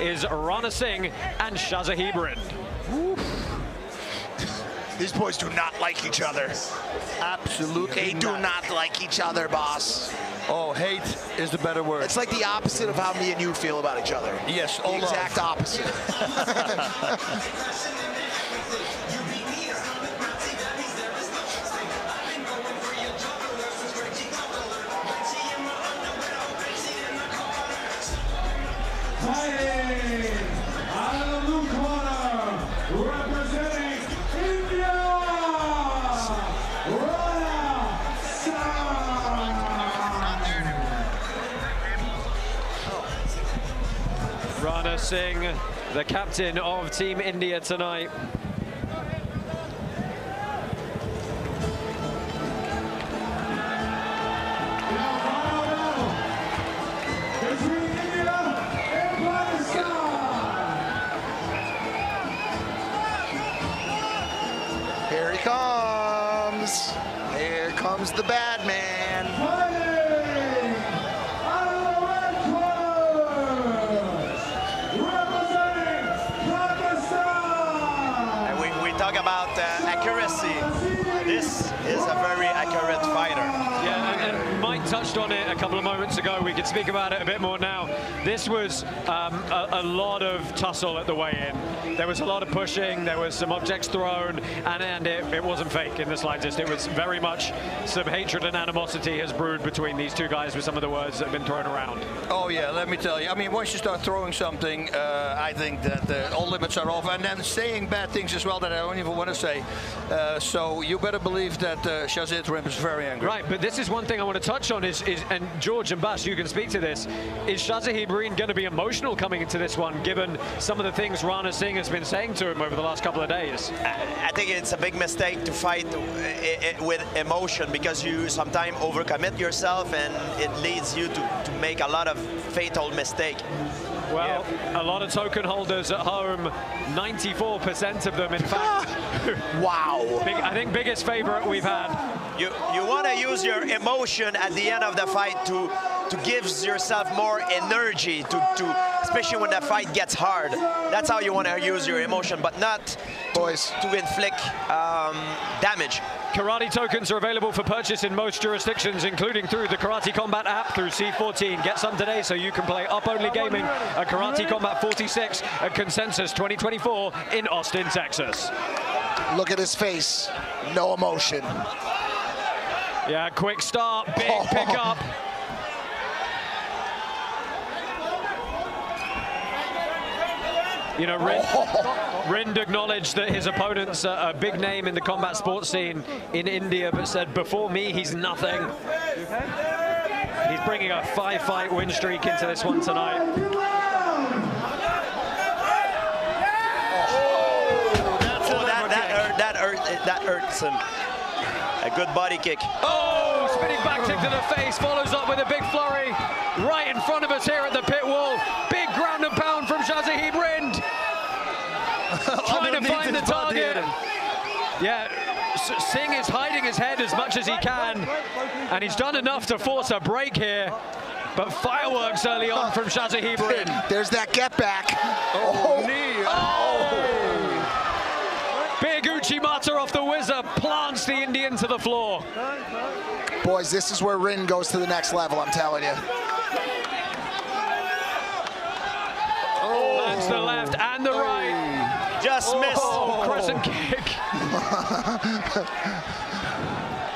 is Rana Singh and Shanzaib Rind. These boys do not like each other. Absolutely they do not like each other, boss. Oh, hate is the better word. It's like the opposite of how me and you feel about each other. Yes, the exact opposite. Rana Singh, the captain of Team India tonight. Here he comes. Here comes the bad man. About accuracy, this is a very accurate fighter. Yeah, and Mike touched on it a couple of moments ago. We could speak about it a bit more now. This was a lot of tussle at the weigh-in. There was a lot of pushing, there was some objects thrown, and it wasn't fake in the slightest. It was very much some hatred and animosity has brewed between these two guys with some of the words that have been thrown around. Oh yeah, let me tell you. I mean, once you start throwing something, I think that all limits are off. And then saying bad things as well that I don't even want to say. So you better believe that Shanzaib Rind is very angry. Right, but this is one thing I want to touch on is and George and Bash, you can speak to this. Is Shanzaib Rind going to be emotional coming into this one, given some of the things Rana Singh has been saying to him over the last couple of days? I think it's a big mistake to fight with emotion, because you sometimes overcommit yourself and it leads you to make a lot of fatal mistake. Well, yeah. A lot of token holders at home, 94% of them, in fact. Wow. I think biggest favorite we've had. You want to use your emotion at the end of the fight to give yourself more energy, to especially when the fight gets hard. That's how you want to use your emotion, but not to inflict damage. Karate tokens are available for purchase in most jurisdictions, including through the Karate Combat app through C14. Get some today so you can play Up Only Gaming at Karate Combat 46 at Consensus 2024 in Austin, Texas. Look at his face, no emotion. Yeah, quick start, big pickup. You know, Rind acknowledged that his opponent's a big name in the combat sports scene in India, but said, before me, he's nothing. He's bringing a five-fight win streak into this one tonight. That hurts him. A good body kick. Oh, spinning back kick to the face, follows up with a big flurry right in front of us here at the pit wall. Big ground and pound from Shanzaib Rind. Trying to find the target. Yeah, Singh is hiding his head as much as he can, and he's done enough to force a break here. But fireworks early on from Shanzaib Rind. There's that get back. Oh, knee. Big Uchi Mata off the whizzer plants the Indian to the floor. Boys, this is where Rind goes to the next level, I'm telling you. Lands the left and the right. Just missed. Crescent kick.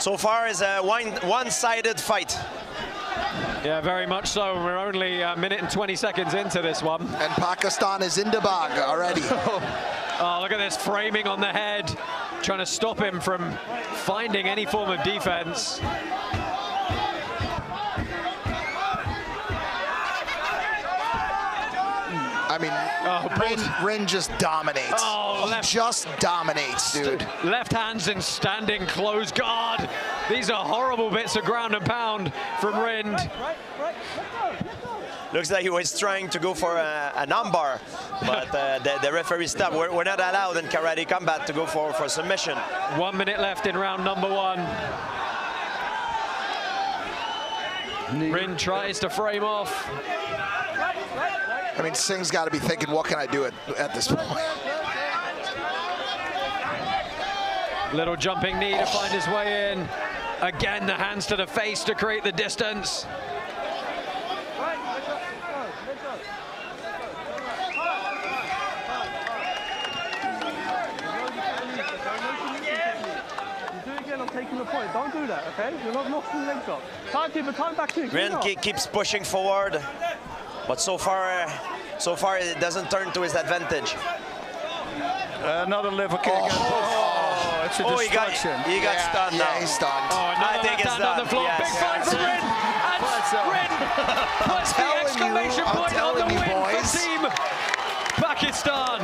So far, it's a one-sided fight. Yeah, very much so. We're only a minute and 20 seconds into this one. And Pakistan is in Dubai already. Oh, look at this framing on the head, trying to stop him from finding any form of defense. I mean, Rind just dominates. He just dominates, dude. Left hands in standing close guard. These are horrible bits of ground and pound from Rind. Looks like he was trying to go for an armbar, but the referee stopped. We're not allowed in Karate Combat to go for submission. 1 minute left in round number one. Rind tries to frame off. I mean, Singh's got to be thinking, what can I do at this point? Little jumping knee to find his way in. Again, the hands to the face to create the distance. Taking the point, don't do that, okay? You're not knocking the legs up. Timekeeper, time back to you. Rind keeps pushing forward, but so far it doesn't turn to his advantage. Another liver kick. Oh, it's a destruction. He got stunned now. Yeah, he's stunned. Oh, I think it's done. On the floor. Yes. Big fight for Rind, and Rind puts the exclamation point on the win for Team Pakistan.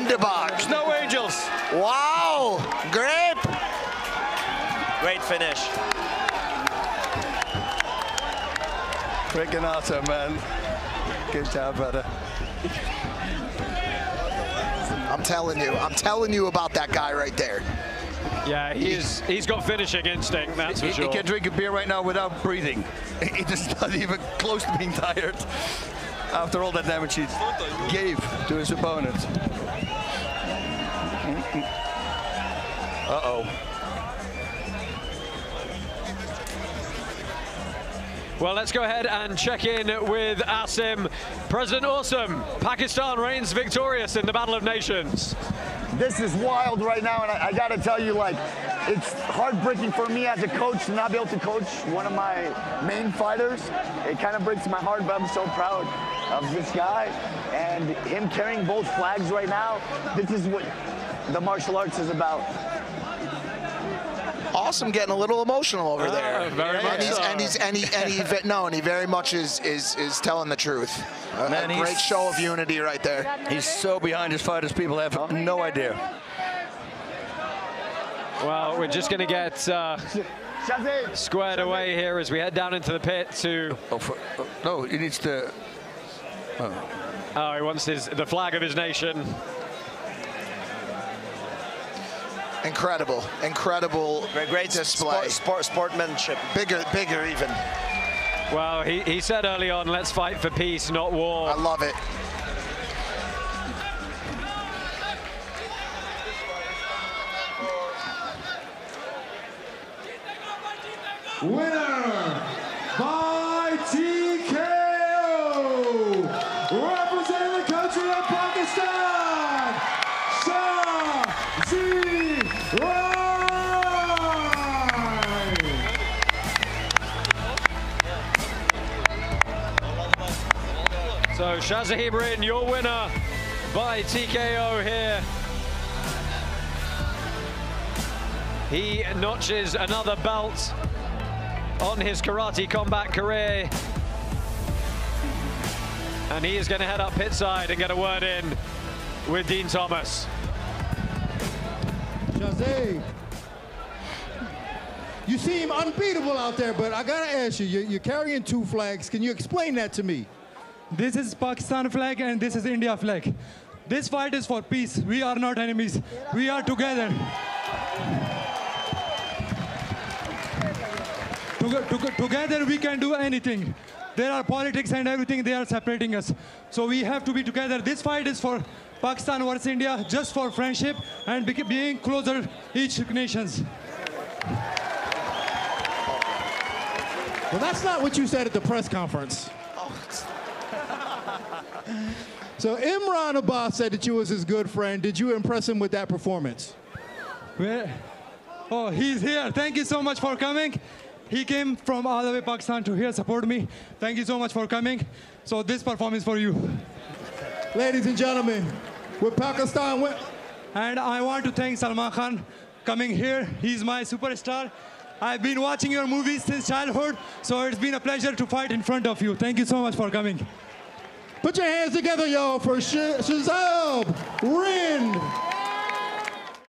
In the box. No angels. Wow, great. Great finish. Freaking awesome, man. Good job, brother. I'm telling you about that guy right there. Yeah, he's got finishing instinct, that's for sure. He can drink a beer right now without breathing. He's not even close to being tired after all that damage he gave to his opponent. Uh-oh. Well, let's go ahead and check in with Asim. President Awesome, Pakistan reigns victorious in the Battle of Nations. This is wild right now, and I got to tell you, like, it's heartbreaking for me as a coach to not be able to coach one of my main fighters. It kind of breaks my heart, but I'm so proud of this guy and him carrying both flags right now. This is what the martial arts is about. Awesome, getting a little emotional over there. Very much. And he very much is telling the truth. Man, a great show of unity right there. He's so behind his fighters, people have no idea. Well, we're just going to get squared away here as we head down into the pit to. No, he needs to. Oh, he wants the flag of his nation. Incredible great display. Sportsmanship. Bigger even. Well, he said early on, let's fight for peace, not war. I love it. Winner by TKO, representing the country of Pakistan, Shanzaib. So Shanzaib Rind, your winner by TKO here. He notches another belt on his Karate Combat career. And he is going to head up pit side and get a word in with Dean Thomas. Shanzaib, you seem unbeatable out there, but I got to ask you, you're carrying two flags. Can you explain that to me? This is Pakistan flag and this is India flag. This fight is for peace. We are not enemies. We are together. Together we can do anything. There are politics and everything. They are separating us. So we have to be together. This fight is for Pakistan versus India, just for friendship and being closer each nations. Well, that's not what you said at the press conference. So Imran Abbas said that you was his good friend. Did you impress him with that performance? Well, oh, he's here. Thank you so much for coming. He came from all the way Pakistan to here support me. Thank you so much for coming. So this performance for you. Ladies and gentlemen, with Pakistan win. And I want to thank Salman Khan coming here. He's my superstar. I've been watching your movies since childhood, so it's been a pleasure to fight in front of you. Thank you so much for coming. Put your hands together, y'all, for Shanzaib Rind.